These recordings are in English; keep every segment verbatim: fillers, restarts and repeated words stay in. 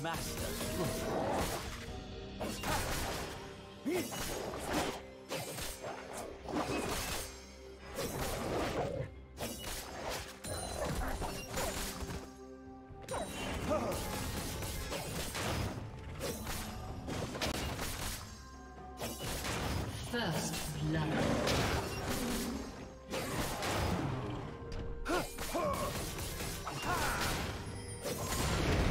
Master Yi. First blood. Yes.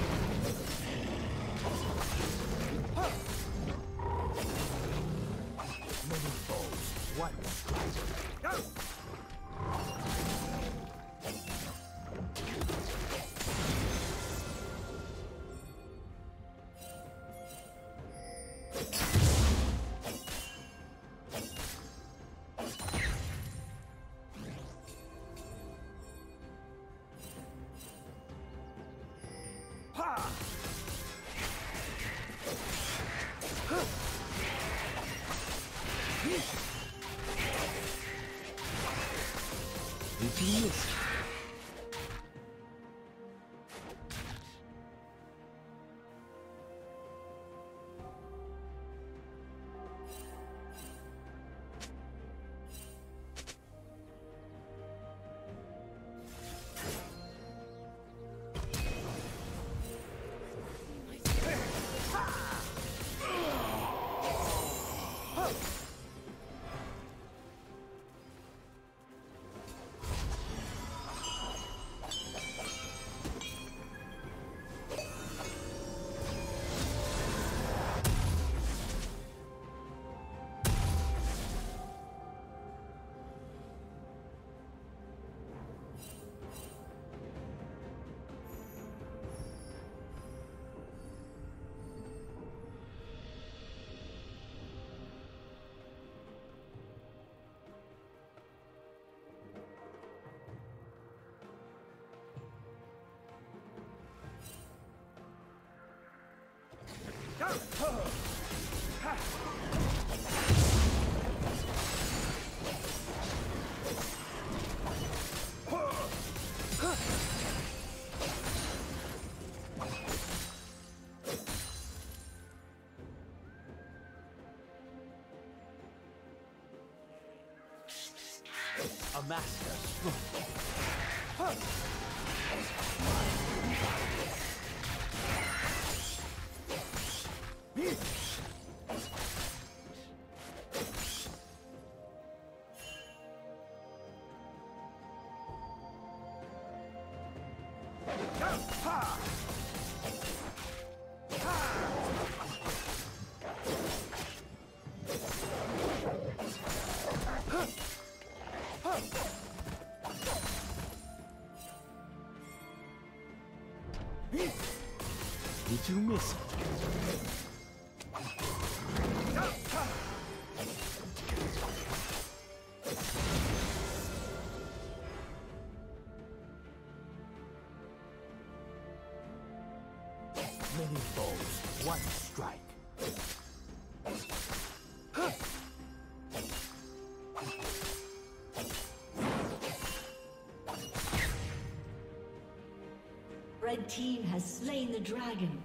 Go! Ho! Ha! A master stroke. Did you miss it? Many foes, one strike. Red team has slain the dragon.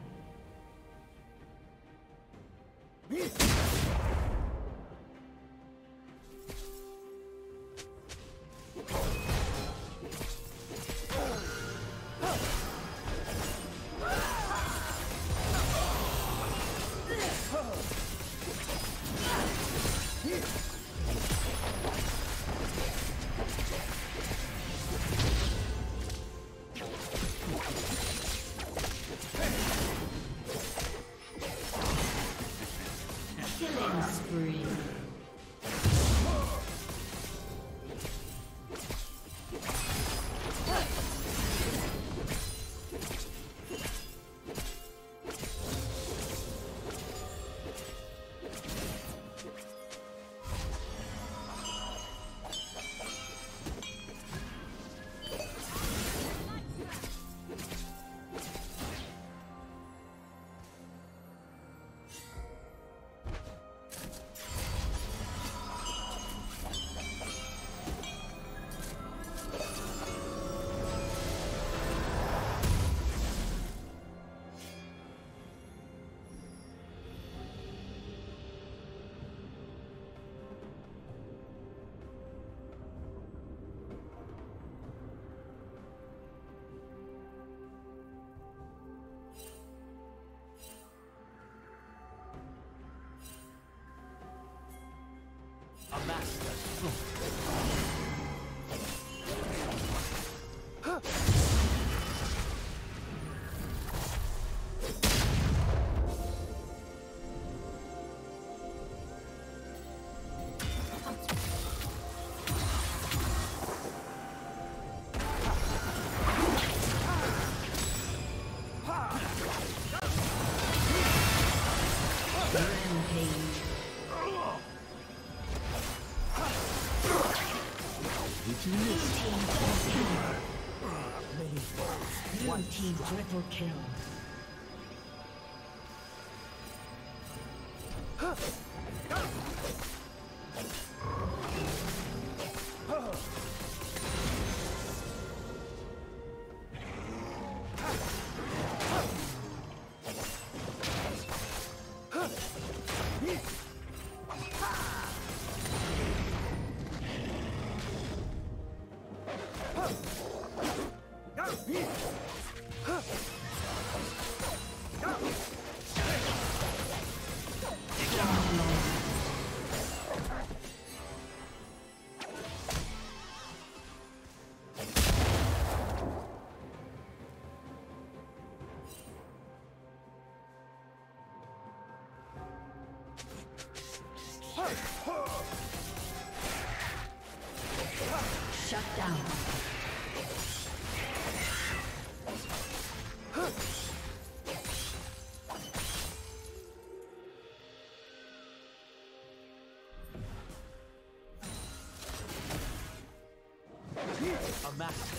Triple kill. Shut down. A master.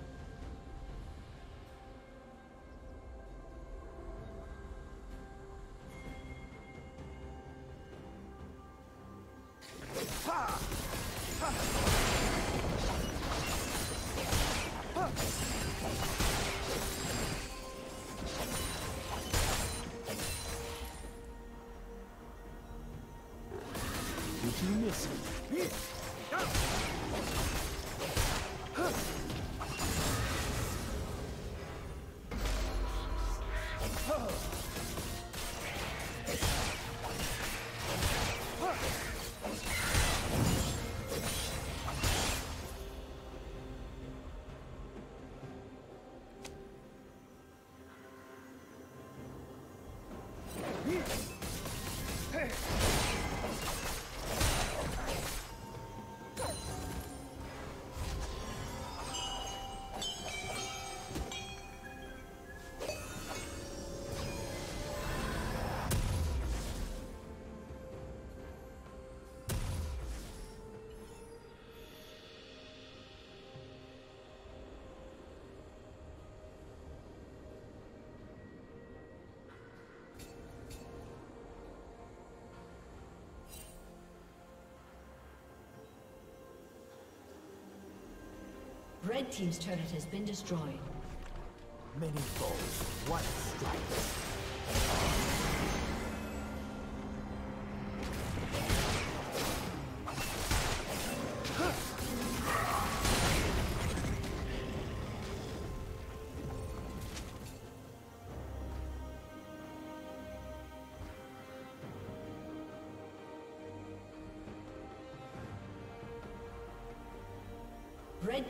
Red team's turret has been destroyed. Many foes, one strike. Red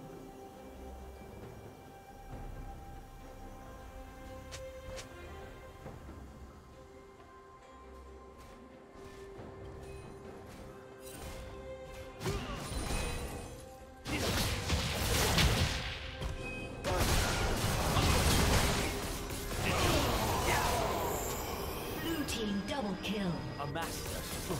Blue team double kill. A master stroke.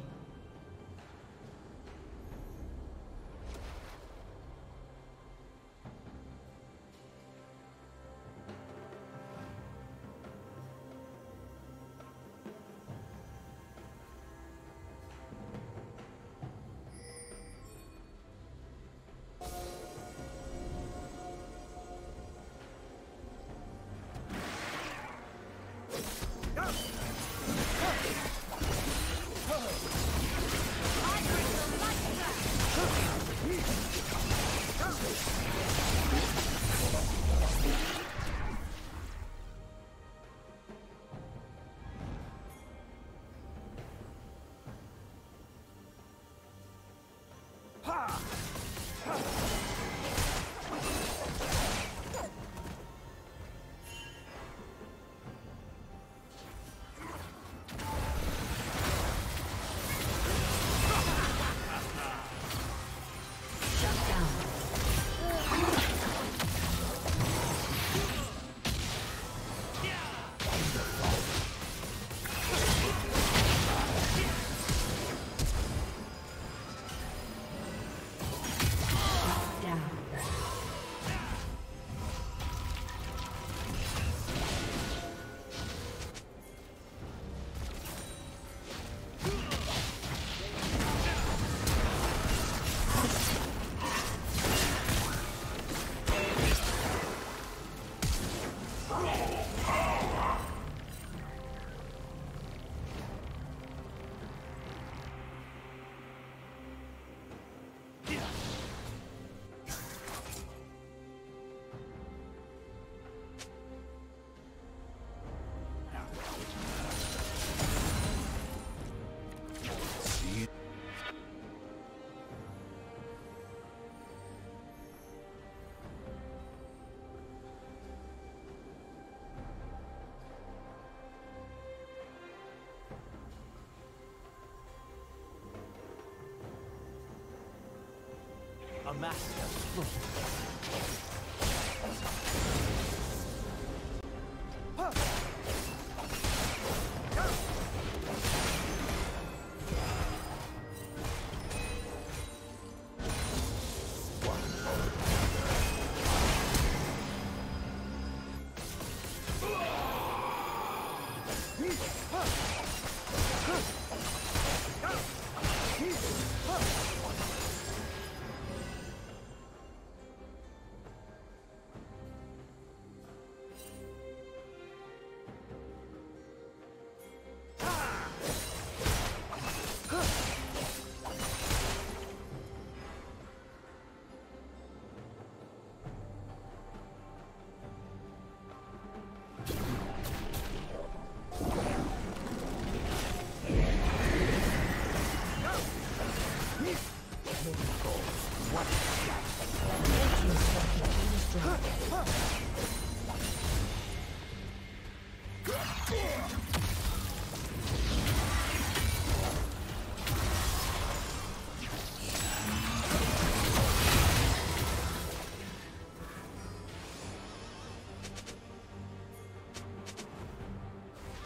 a master.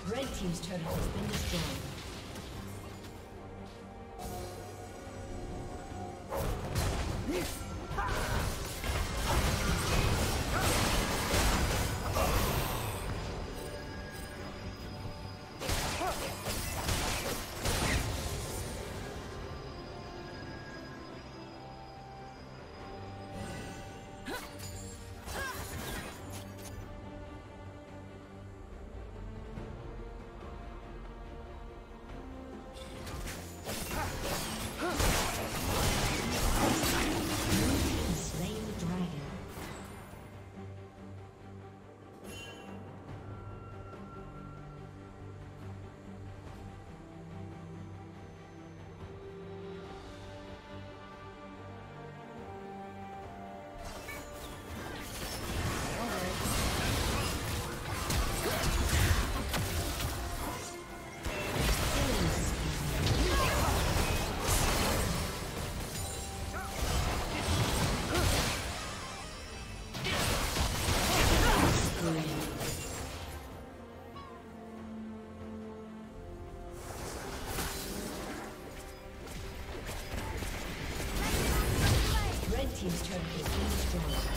Red team's turret has been destroyed. He's trying to get things done.